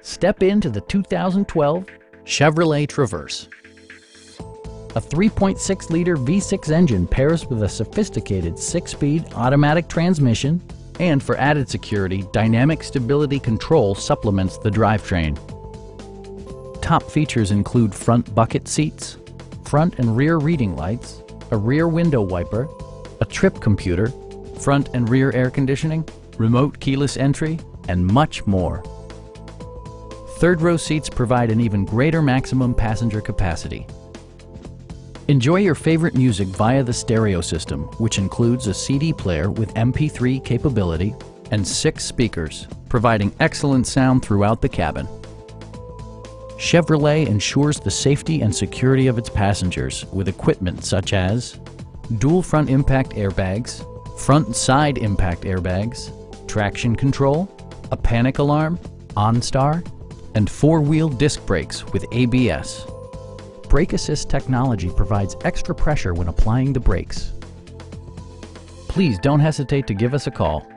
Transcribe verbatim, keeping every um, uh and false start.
Step into the two thousand twelve Chevrolet Traverse. A three point six liter V six engine pairs with a sophisticated six-speed automatic transmission, and for added security, dynamic stability control supplements the drivetrain. Top features include front bucket seats, front and rear reading lights, a rear window wiper, a trip computer, front and rear air conditioning, remote keyless entry, and much more. Third row seats provide an even greater maximum passenger capacity. Enjoy your favorite music via the stereo system, which includes a C D player with M P three capability and six speakers, providing excellent sound throughout the cabin. Chevrolet ensures the safety and security of its passengers with equipment such as dual front impact airbags, front and side impact airbags, traction control, a panic alarm, OnStar, and four-wheel disc brakes with A B S. Brake Assist technology provides extra pressure when applying the brakes. Please don't hesitate to give us a call.